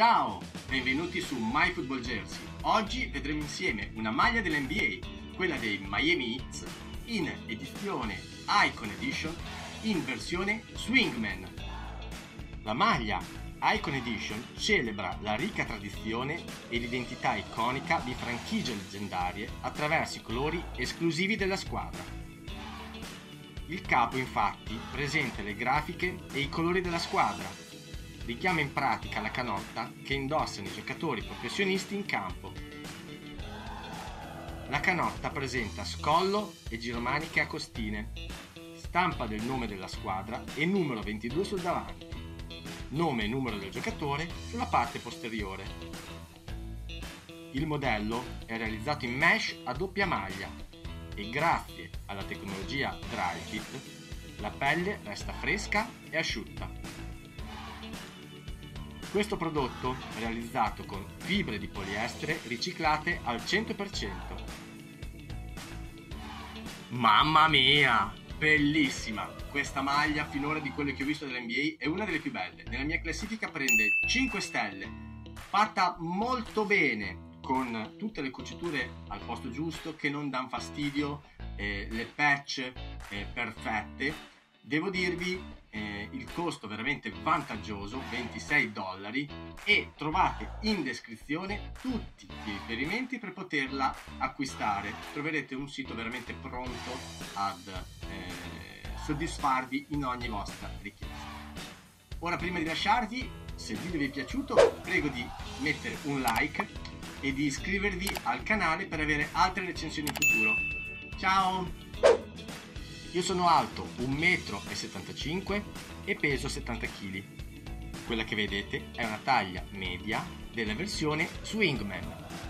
Ciao, benvenuti su MyFootballJersey. Oggi vedremo insieme una maglia dell'NBA, quella dei Miami Heat, in edizione Icon Edition, in versione Swingman. La maglia Icon Edition celebra la ricca tradizione e l'identità iconica di franchigie leggendarie attraverso i colori esclusivi della squadra. Il capo infatti presenta le grafiche e i colori della squadra, richiama in pratica la canotta che indossano i giocatori professionisti in campo. La canotta presenta scollo e giromaniche a costine, stampa del nome della squadra e numero 22 sul davanti. Nome e numero del giocatore sulla parte posteriore. Il modello è realizzato in mesh a doppia maglia e grazie alla tecnologia Dry-Fit la pelle resta fresca e asciutta. Questo prodotto è realizzato con fibre di poliestere riciclate al 100%. Mamma mia! Bellissima! Questa maglia finora di quelle che ho visto dell'NBA è una delle più belle. Nella mia classifica prende 5 stelle, fatta molto bene, con tutte le cuciture al posto giusto che non danno fastidio, le patch perfette. Devo dirvi il costo veramente vantaggioso, $26, e trovate in descrizione tutti i riferimenti per poterla acquistare. Troverete un sito veramente pronto ad soddisfarvi in ogni vostra richiesta. Ora, prima di lasciarvi, se il video vi è piaciuto prego di mettere un like e di iscrivervi al canale per avere altre recensioni in futuro. Ciao! Io sono alto 1,75 m e peso 70 kg. Quella che vedete è una taglia media della versione Swingman.